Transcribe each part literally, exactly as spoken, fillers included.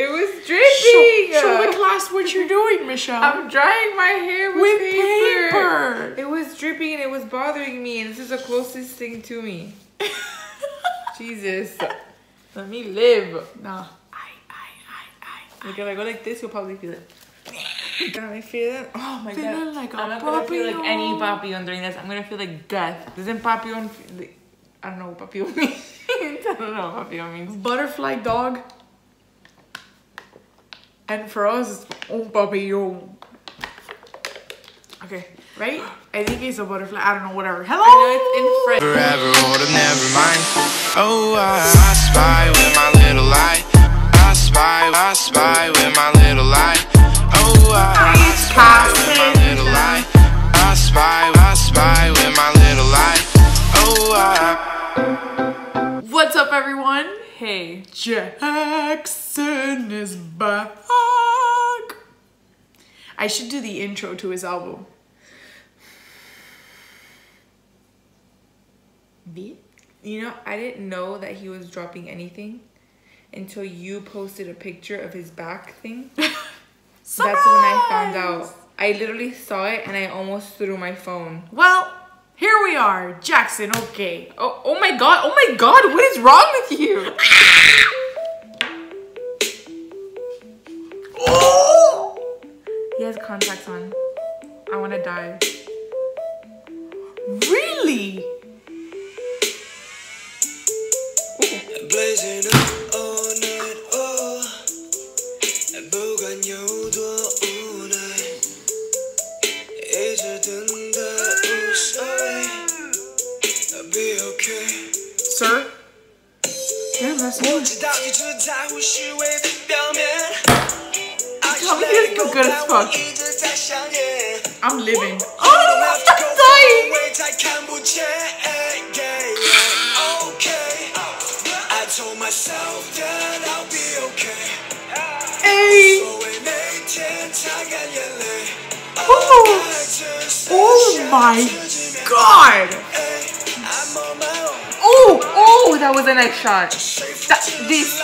It was dripping. Show, show the class what you're doing, Michelle. I'm drying my hair with, with paper. paper. It was dripping and it was bothering me, and this is the closest thing to me. Jesus. Let me live. Nah. I, I, I, I. Like if I go like this, you'll probably feel it. Can I feel it? Oh my Feeling god. Like I'm not going to feel like any Papillon during this. I'm going to feel like death. Doesn't Papillon feel like, I don't know what Papillon means. I don't know what Papillon means. Butterfly dog. And for us, it's un Papillon. Okay, right? I think it's a butterfly. I don't know, whatever. Hello! I know it's in French. Forever older, never mind. Oh, I, I spy with my little light. I spy, I spy with my little light. Oh, I, I spy with my little light. I spy, I spy with my little light. Oh, I. What's up, everyone? Hey, Jackson is back. I should do the intro to his album. B? You know, I didn't know that he was dropping anything until you posted a picture of his back thing. That's when I found out. I literally saw it and I almost threw my phone. Well, here we are, Jackson. Okay. Oh, oh my God. Oh my God. What is wrong with you? He has contacts on. I want to die. Really? Blazing up all night, oh. Be okay. Sir? Yeah, that's me. I'm feeling good as fuck. I'm living. Oh, I'm dying. I told myself that I'll be okay. Hey. Oh. Oh my God. Oh, oh, that was a nice shot. That, this. Oh.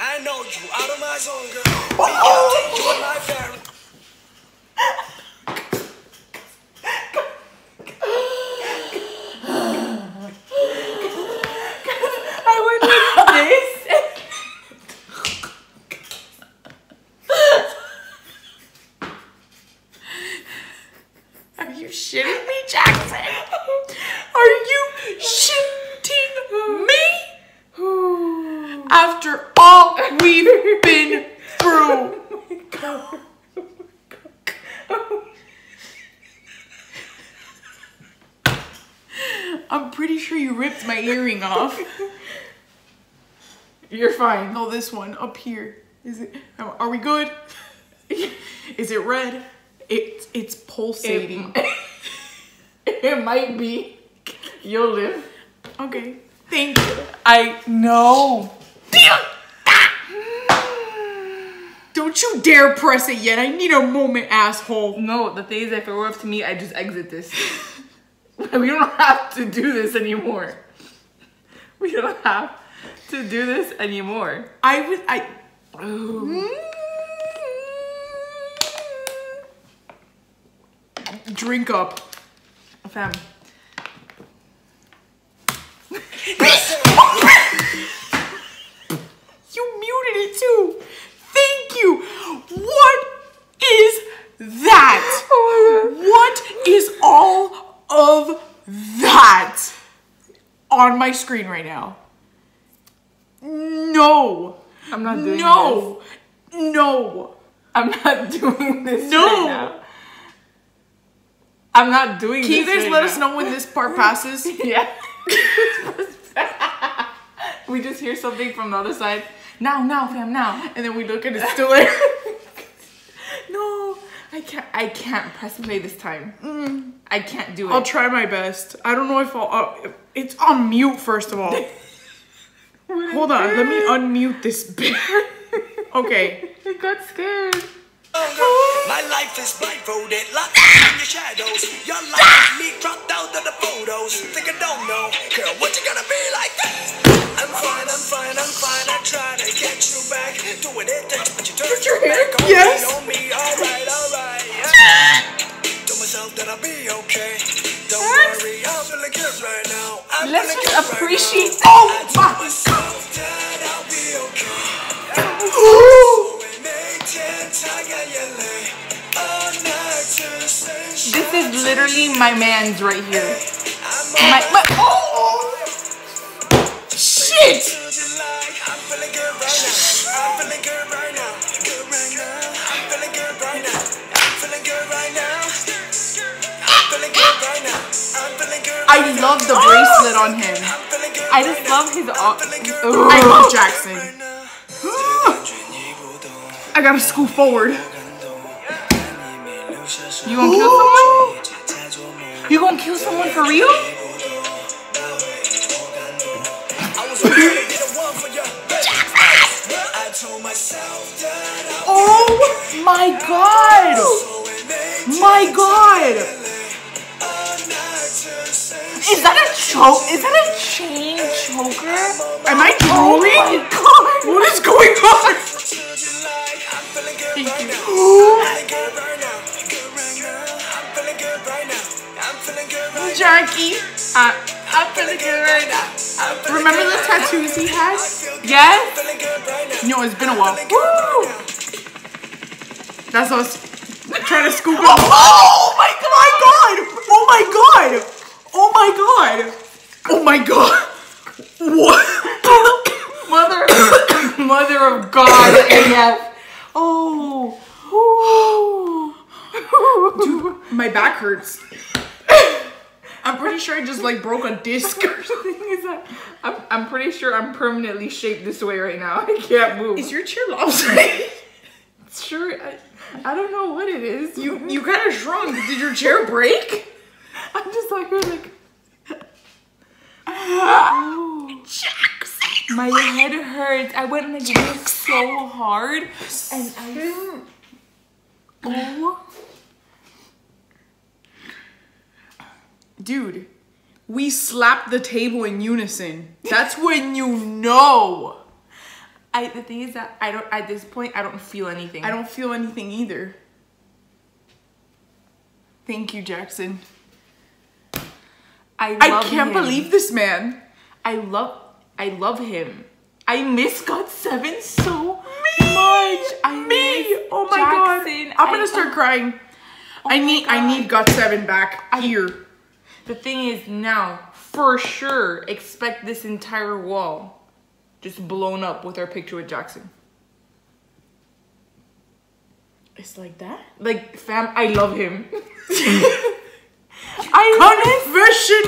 I know you out of my zone, girl. I went like this. Are you shitting me, Jackson? Are you shitting me? After all we've been through. Oh my God. Oh my God. Oh. I'm pretty sure you ripped my earring off. You're fine. No, this one up here. Is it? Are we good? Is it red? It, it's pulsating. It, it might be. You'll live. Okay. Thank you. I know. Don't you dare press it yet. I need a moment, asshole. No, the thing is, if it were up to me, I'd just exit this. We don't have to do this anymore. We don't have to do this anymore. I was... I... Mm. Drink up. Fam. You muted it too. Thank you. What is that? What is all of that on my screen right now? No. I'm not doing no. this. No. No. I'm not doing this no. right now. I'm not doing Can this Can you guys right let now. us know when this part passes? Yeah. We just hear something from the other side. Now, now, fam, now. And then we look and it's still there. No, I can't. I can't press play this time. Mm. I can't do it. I'll try my best. I don't know if I'll. Uh, it's on mute first of all. What Hold on, let me unmute this bit. Okay. I got scared. My life is blindfolded, locked in your shadows. Your life me dropped out of the photos. Think I don't know, girl, what you gonna be like this? I'm fine, I'm fine, I'm fine. I try to get you back. Doing it, but you turn your back on yes. me, on me. Alright, alright, yeah. Tell myself that I'll be okay. Don't what? worry, I'm feeling good right now. I'm Let's just right appreciate now. Oh I my God. I'll be okay. Ooh. This is literally my man's right here. My, my, oh! Shit! I love the bracelet on him. I just love his. Oh, I love Jackson. I gotta scoot forward. You gonna kill Ooh. someone? You gonna kill someone for real? Oh my God! My God! Is that a choke? Is that a chain choker? Am I drooling? Oh what is going on? Ooh. Jackie, uh, I'm feeling good right now. Remember the tattoos he had? Yes? No, it's been a while. Woo! That's us trying to scoop up. Oh my God! Oh my God! Oh my God! Oh my God! What? Mother, mother of God, A F. Oh, oh. Dude, my back hurts. I'm pretty sure I just like broke a disc or something. I'm, I'm pretty sure I'm permanently shaped this way right now. I can't move. Is your chair lopsided? Sure, I, I don't know what it is. You you kind of shrunk. Did your chair break? I'm just like, I'm like. Oh. Jackson. My head hurts. I went like this so hard, and I. Oh, dude, we slapped the table in unison. That's when you know. I the thing is that I don't. At this point, I don't feel anything. I don't feel anything either. Thank you, Jackson. I. Love I can't him. believe this man. I love. I love him. I miss got seven so much. I me. Oh my Jackson. God. I'm gonna I, start crying. Oh I need. God. I need got seven back I, here. The thing is now, for sure, expect this entire wall just blown up with our picture with Jackson. It's like that. Like fam, I love him. I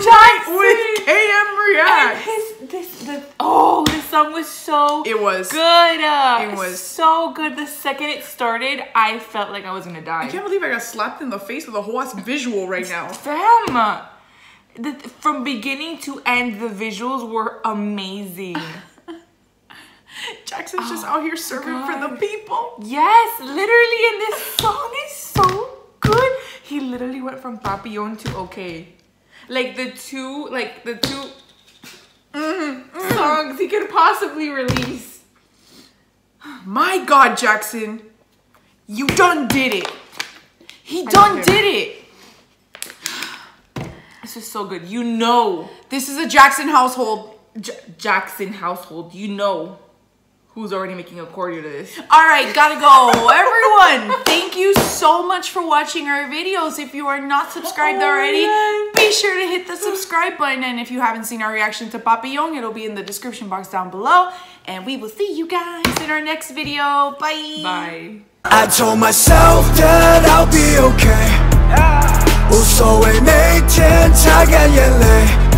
Confession with K M Reacts. His, this, the, oh, this song was so it was good. Uh, it was so good. The second it started, I felt like I was gonna die. I can't believe I got slapped in the face with a whole ass visual right now. Fam, the, from beginning to end, the visuals were amazing. Jackson's oh, just out here serving God. for the people. Yes, literally, and this song is so good. He literally went from Papillon to okay. Like the two, like the two mm-hmm, mm-hmm. songs he could possibly release. My God, Jackson. You done did it. He I done did it. This is so good. You know. This is a Jackson household. J Jackson household. You know. Who's already making a quarter to this. All right, gotta go. Everyone, thank you so much for watching our videos. If you are not subscribed oh, already, yes. be sure to hit the subscribe button. And if you haven't seen our reaction to Papillon, it'll be in the description box down below. And we will see you guys in our next video. Bye. Bye. I told myself that I'll be okay.